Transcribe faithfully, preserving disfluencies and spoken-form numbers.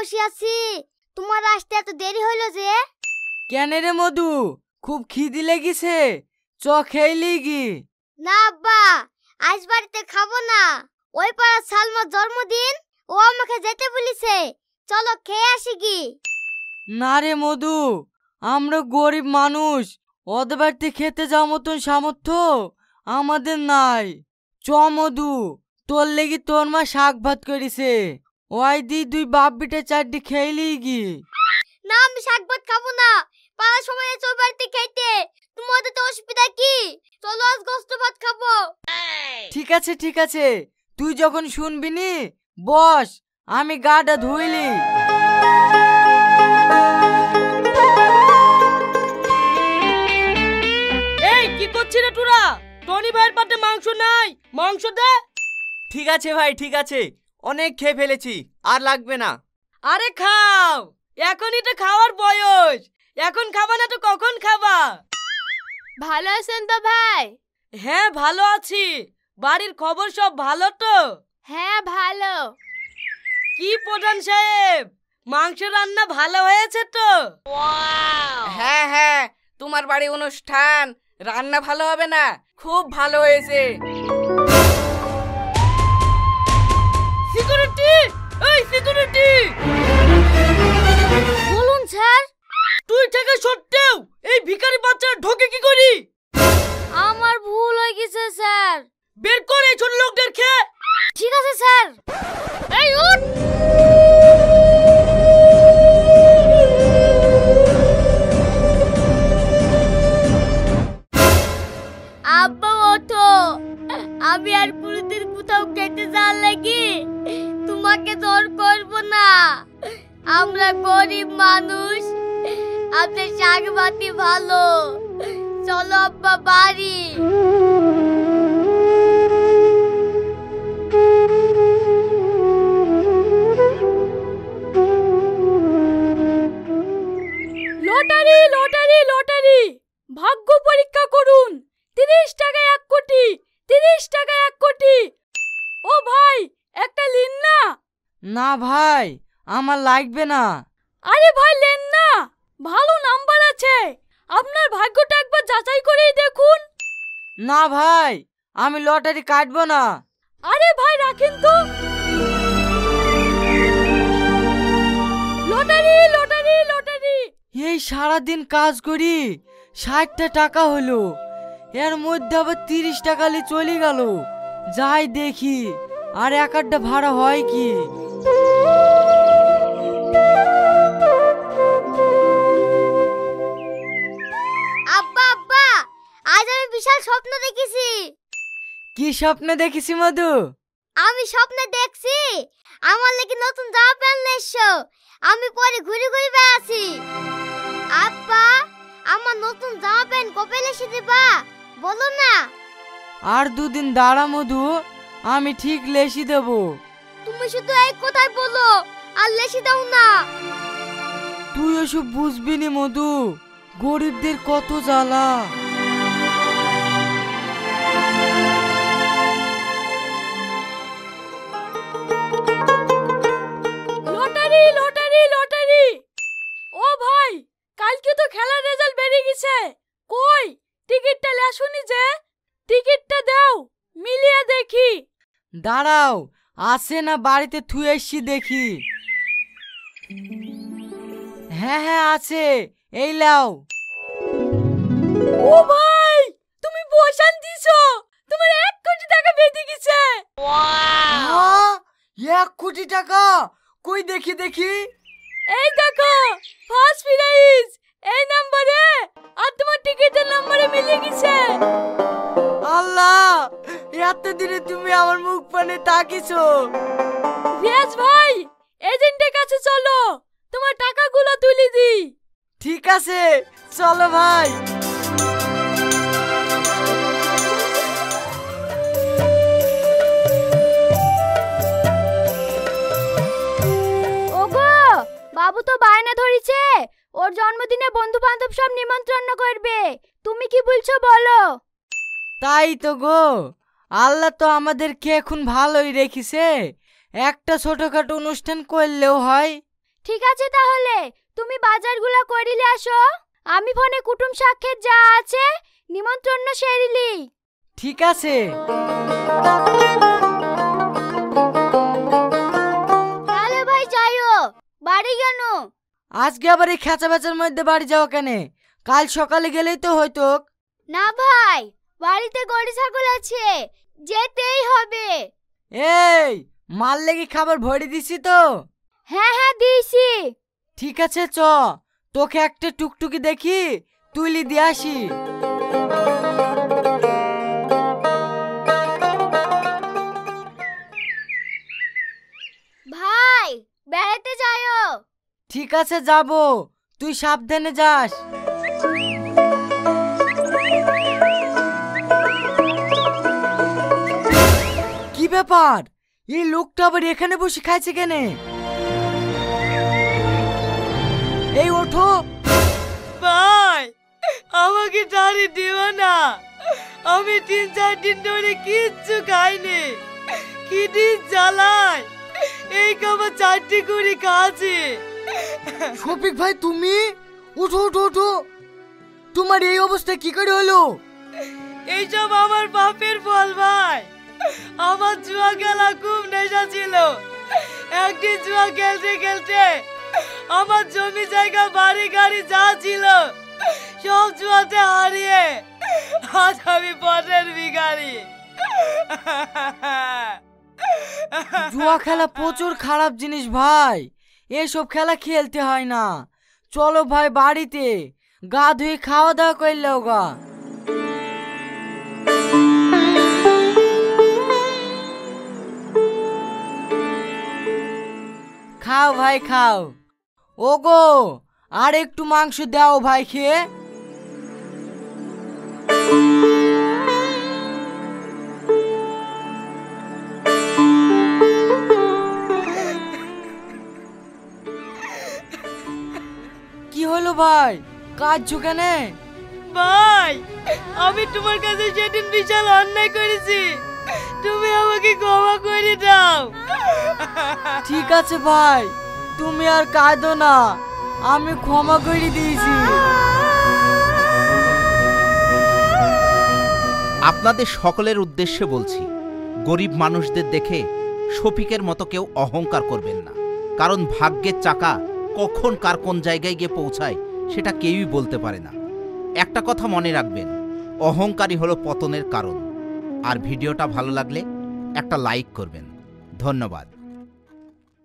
বসে আছি। তোমার আসতে এত দেরি হইল যে? কেন রে মধু, খুব খিদে লেগেছে? চ খেলি গি। না আব্বা, আজ বাড়িতে খাবো না। ওই পাড়া সালমার জন্মদিন, ও আমাকে যেতে বলেছে। চলো খেয়ে আসি গি। না রে মধু, আমরা গরিব মানুষ, ওদের বাড়িতে খেতে যাওয়ার মতন সামর্থ্য আমাদের নাই। চ মধু, তোর লেগে তোর মা শাক ভাত করেছে, ওই দি দুই বাপ বিটা চারটি খেয়েলি গি। না, আমি শাক ভাত খাবো না। পাড়ার সবাই চল বাড়িতে খেতে, তোমাদের তো অসুবিধা কি? চলো আজ গোস্ত ভাত খাবো। ঠিক আছে ঠিক আছে, তুই যখন শুনবি নি বস, আমি গাটা ধুইলি। এই কি করছিস রে তোরা? টনি ভাইয়ের পাতে মাংস নাই, মাংস দে। ঠিক আছে ভাই, ঠিক আছে, অনেক খেয়ে ফেলেছি, আর লাগবে না। আরে খাও, এখনই তো খাওয়ার বয়স। এখন খাবা না তো কখন খাবা? ভালো আছেন তো ভাই? হ্যাঁ ভালো আছি। বাড়ির খবর সব ভালো তো? হ্যাঁ ভালো। কি প্রধান সাহেব, মাংস রান্না ভালো হয়েছে তো? হ্যাঁ হ্যাঁ, তোমার বাড়ি অনুষ্ঠান, রান্না ভালো হবে না? খুব ভালো হয়েছে। সিকিউরিটি, এই সিকিউরিটি! বলুন স্যার। তুই থেকে সত্ত্বেও এই ভিখারি বাচ্চা ঢোকে কি করি? আমার ভুল হয়ে গেছে স্যার। বের কর এই ছোট লোকদের কে। ঠিক আছে স্যার। এই উঠ। আব্বা ওঠো, আমি আর পুরুষদের কোথাও খেতে যাওয়ার লাগি তোমাকে জোর করব না। আমরা গরিব মানুষ, আপনার শাক ভাতি ভালো। চলো আব্বা বাড়ি। লটারি লটারি লটারি, ভাগ্য পরীক্ষা করুন। তিরিশ টাকা এক কোটি, তিরিশ টাকা এক কোটি। ও ভাই একটা লিন না। না ভাই, আমার লাগবে না। আরে ভাই লেন না, ভালো নাম্বার আছে। আপনার ভাগ্যটা একবার যাচাই করেই দেখুন। না ভাই, আমি লটারি কাটবো না। আরে ভাই রাখেন তো। Lottery lottery lottery. এই সারা দিন কাজ করি, ষাটটা টাকা হলো, এর মধ্যে আবার তিরিশ টাকা নিয়ে চলে গেল। যাই দেখি আর এক আটটা ভাড়া হয় কি। আব্বা আব্বা, আজ আমি বিশাল স্বপ্ন দেখেছি। কি স্বপ্ন দেখেছি মধু? আমি স্বপ্নে দেখছি আমার লেগে নতুন জামা প্যান্ট এসছো, আমি পরে ঘুরে ঘুরে বেড়াচ্ছি। আব্বা আমার নতুন জামা প্যান্ট কবে এসে দেবা বলো না। আর দুদিন দাঁড়া মধু, আমি ঠিক লেসি দেব। তুমি শুধু এক কথাই বলো, আর লেসি দাও না। তুই ওসব বুঝবি না মধু, গরিবদের কত জ্বালা। Lottery lottery lottery. ও ভাই, কালকে তো খেলার রেজাল্ট বেরিয়ে গেছে। কই টিকিটটা লেসুনি যে? টিকিটটা দাও, মিলিয়ে দেখি। দাঁড়াও, আসে না বাড়িতে থুয়ে এসছি দেখি। হ্যাঁ হ্যাঁ আছে, এই লাও। ও ভাই তুমি বসান দিছো, তোমার এক কোটি টাকা বেঁচে গেছে। ওয়াও, এক কোটি টাকা? কই দেখি দেখি। এই দেখো ফার্স্ট প্রাইজ এই নম্বরে, আর তোমার টিকেটের নম্বরে মিলে গেছে। আল্লাহ, এত দিনে তুমি আমার মুখ পানে তাকিছো। রিয়াজ ভাই এজেন্টের কাছে চলো, তোমার টাকাগুলো তুলে দি। ঠিক আছে চলো ভাই। ওগো, বাবু তো বায়না ধরেছে ওর জন্মদিনে বন্ধু বান্ধব সব নিমন্ত্রণ করবে। তুমি কি বলছো বলো? তাই তো গো, আল্লাহ তো আমাদেরকে এখন ভালোই রেখেছে, একটা ছোটখাটো অনুষ্ঠান করলেও হয়। ঠিক আছে, তাহলে তুমি বাজারগুলো করিলে আসো, আমি ফোনে কুটুম সাক্ষাৎ যা আছে নিমন্ত্রণ সেরিলি। ঠিক আছে। তাহলে ভাই যাইও। বাড়ি কেন আজকে আবার এই খেঁচা বেচার মধ্যে বাড়ি যাও কেন? কাল সকালে গেলেই তো হয়তো। না ভাই, বাড়িতে গরু ছাগল আছে, যেতেই হবে। এই মাল লেগে খাবার ভরে দিছি তো? হ্যাঁ হ্যাঁ দিয়েছি। ঠিক আছে চ, তোকে একটা টুকটুকি দেখি তুইলি দিয়ে আসি। ভাই বেড়াতে যাও। ঠিক আছে যাব, তুই সাবধানে যাস। কি ব্যাপার, এই লোকটা আবার এখানে বসে খাইছে কেন? এই ওঠো। ভাই আমাকে দাঁড়ি দিও না, আমি তিন চার দিন ধরে কিচ্ছু খাইনি। কি দিন জ্বালায়, এই খাবার চারটি করে খাচ্ছি। শফিক ভাই তুমি উঠো উঠো উঠো, তোমার এই অবস্থা কি করে হলো? এইসব আমার বাপের ফল ভাই। আমার জুয়া খেলা খুব নেশা ছিল। একদিন জুয়া খেলতে খেলতে আমার জমি জায়গা বাড়ি গাড়ি যা ছিল সব জুয়াতে হারিয়ে আজ আমি পথের ভিখারি। জুয়া খেলা প্রচুর খারাপ জিনিস ভাই, এসব খেলা খেলতে হয় না। চলো ভাই বাড়িতে গা ধুয়ে খাওয়া দাওয়া করলেও গা। খাও ভাই খাও। ও গো আর একটু মাংস দাও ভাই খেয়ে। কি হলো ভাই, কাঁদছো কেন? ভাই আমি তোমার কাছে সেদিন বিশাল অন্যায় করেছি, তুমি আমাকে ক্ষমা করে দাও। ঠিক আছে ভাই তুমি আর কাঁদো না, আমি ক্ষমা করে দিয়েছি। আপনাদের সকলের উদ্দেশ্যে বলছি, গরিব মানুষদের দেখে শফিকের মতো কেউ অহংকার করবেন না, কারণ ভাগ্যের চাকা কখন কার কোন জায়গায় গিয়ে পৌঁছায় সেটা কেউই বলতে পারে না। একটা কথা মনে রাখবেন, অহংকারই হলো পতনের কারণ। আর ভিডিওটা ভালো লাগলে একটা লাইক করবেন। ধন্যবাদ।